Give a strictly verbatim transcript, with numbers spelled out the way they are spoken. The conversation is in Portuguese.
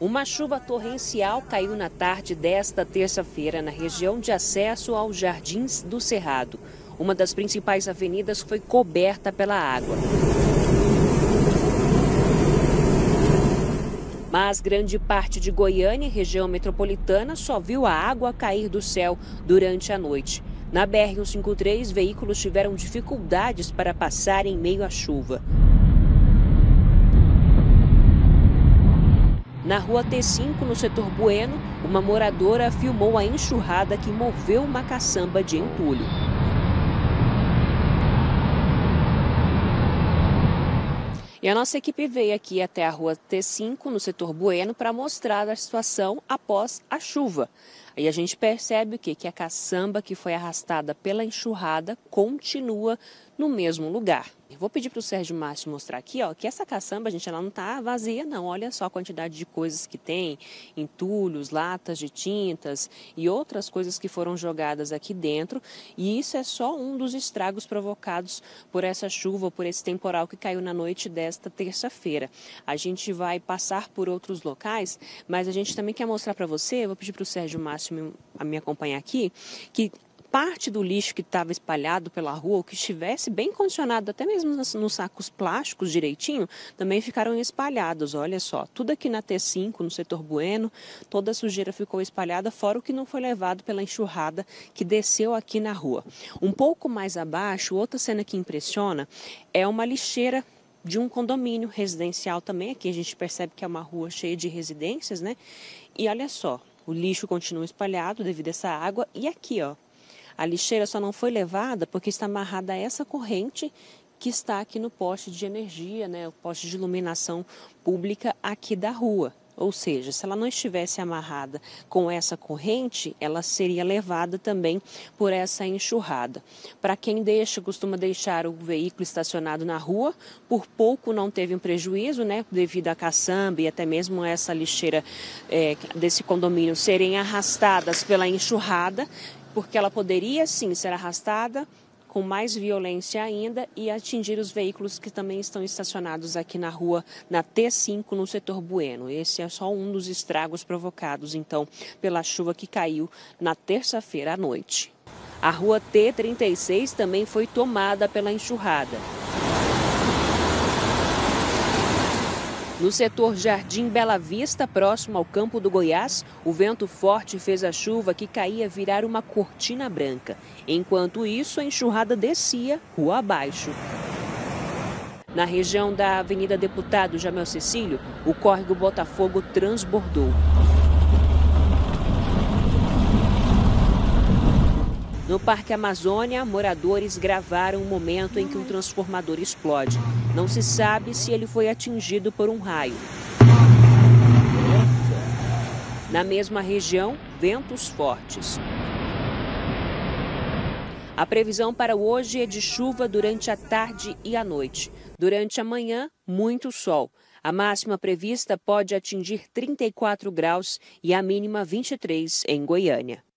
Uma chuva torrencial caiu na tarde desta terça-feira na região de acesso aos Jardins do Cerrado. Uma das principais avenidas foi coberta pela água. Mas grande parte de Goiânia e região metropolitana só viu a água cair do céu durante a noite. Na B R cento e cinquenta e três, veículos tiveram dificuldades para passar em meio à chuva. Na rua T cinco, no setor Bueno, uma moradora filmou a enxurrada que moveu uma caçamba de entulho. E a nossa equipe veio aqui até a rua T cinco, no setor Bueno, para mostrar a situação após a chuva. Aí a gente percebe o quê? Que a caçamba que foi arrastada pela enxurrada continua no mesmo lugar. Eu vou pedir para o Sérgio Márcio mostrar aqui, ó, que essa caçamba, gente, ela não está vazia, não. Olha só a quantidade de coisas que tem, entulhos, latas de tintas e outras coisas que foram jogadas aqui dentro. E isso é só um dos estragos provocados por essa chuva, por esse temporal que caiu na noite desta terça-feira. A gente vai passar por outros locais, mas a gente também quer mostrar para você, eu vou pedir para o Sérgio Márcio me, a me acompanhar aqui, que parte do lixo que estava espalhado pela rua, ou que estivesse bem condicionado, até mesmo nos sacos plásticos direitinho, também ficaram espalhados. Olha só, tudo aqui na T cinco, no setor Bueno, toda a sujeira ficou espalhada, fora o que não foi levado pela enxurrada que desceu aqui na rua. Um pouco mais abaixo, outra cena que impressiona é uma lixeira de um condomínio residencial também. Aqui a gente percebe que é uma rua cheia de residências, né? E olha só, o lixo continua espalhado devido a essa água. E aqui, ó, a lixeira só não foi levada porque está amarrada a essa corrente que está aqui no poste de energia, né, o poste de iluminação pública aqui da rua. Ou seja, se ela não estivesse amarrada com essa corrente, ela seria levada também por essa enxurrada. Para quem deixa, costuma deixar o veículo estacionado na rua, por pouco não teve um prejuízo, né, devido à caçamba e até mesmo essa lixeira é, desse condomínio serem arrastadas pela enxurrada, porque ela poderia sim ser arrastada com mais violência ainda e atingir os veículos que também estão estacionados aqui na rua, na T cinco, no setor Bueno. Esse é só um dos estragos provocados, então, pela chuva que caiu na terça-feira à noite. A rua T trinta e seis também foi tomada pela enxurrada. No setor Jardim Bela Vista, próximo ao Campo do Goiás, o vento forte fez a chuva que caía virar uma cortina branca. Enquanto isso, a enxurrada descia rua abaixo. Na região da Avenida Deputado Jamel Cecílio, o córrego Botafogo transbordou. No Parque Amazônia, moradores gravaram o momento em que um transformador explode. Não se sabe se ele foi atingido por um raio. Na mesma região, ventos fortes. A previsão para hoje é de chuva durante a tarde e a noite. Durante a manhã, muito sol. A máxima prevista pode atingir trinta e quatro graus e a mínima vinte e três em Goiânia.